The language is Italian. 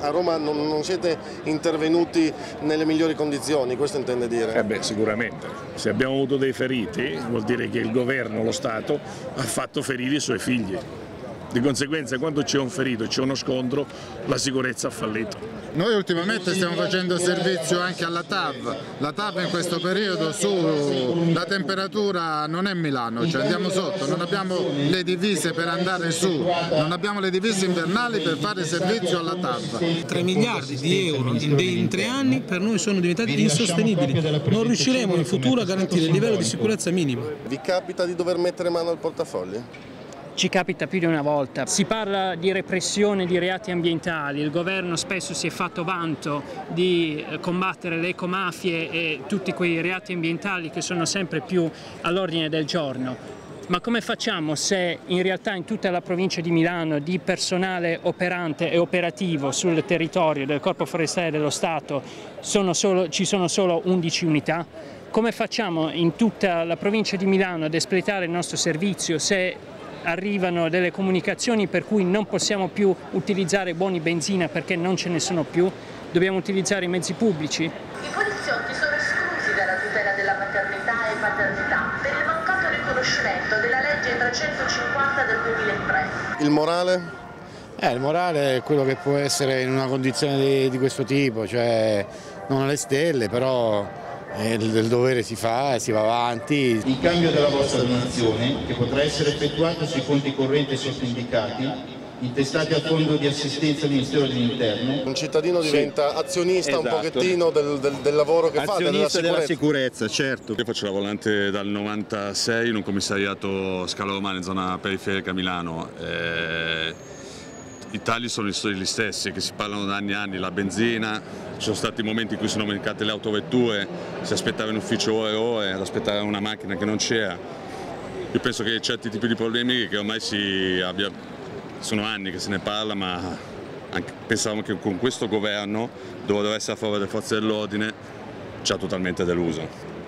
A Roma non siete intervenuti nelle migliori condizioni, questo intende dire? Sicuramente. Se abbiamo avuto dei feriti vuol dire che il governo, lo Stato, ha fatto ferire i suoi figli. Di conseguenza, quando c'è un ferito, c'è uno scontro, la sicurezza ha fallito. Noi ultimamente stiamo facendo servizio anche alla TAV. La TAV in questo periodo la temperatura non è Milano, cioè andiamo sotto, non abbiamo le divise per andare su, non abbiamo le divise invernali per fare servizio alla TAV. 3 miliardi di euro in 3 anni per noi sono diventati insostenibili. Non riusciremo in futuro a garantire il livello di sicurezza minimo. Vi capita di dover mettere mano al portafoglio? Ci capita più di una volta. Si parla di repressione di reati ambientali, il governo spesso si è fatto vanto di combattere le eco-mafie e tutti quei reati ambientali che sono sempre più all'ordine del giorno. Ma come facciamo se in realtà in tutta la provincia di Milano di personale operante e operativo sul territorio del Corpo Forestale dello Stato ci sono solo 11 unità? Come facciamo in tutta la provincia di Milano ad espletare il nostro servizio se arrivano delle comunicazioni per cui non possiamo più utilizzare buoni benzina perché non ce ne sono più, dobbiamo utilizzare i mezzi pubblici? I poliziotti sono esclusi dalla tutela della maternità e paternità per il mancato riconoscimento della legge 350 del 2003. Il morale? Il morale è quello che può essere in una condizione di questo tipo, cioè non alle stelle, però il dovere si fa e si va avanti. In cambio della vostra donazione, che potrà essere effettuata sui conti correnti e sottindicati, intestati al fondo di assistenza del Ministero dell'Interno. Un cittadino diventa azionista, esatto, un pochettino del lavoro che azionista fa, della sicurezza, certo. Io faccio la volante dal 96 in un commissariato Scala Romani, zona periferica Milano. I tagli sono gli stessi, che si parlano da anni e anni, la benzina, ci sono stati momenti in cui sono mancate le autovetture, si aspettava in ufficio ore e ore ad aspettare una macchina che non c'era. Io penso che certi tipi di problemi che ormai sono anni che se ne parla, ma pensavamo che con questo governo, dove doveva essere a favore delle forze dell'ordine, ci ha totalmente deluso.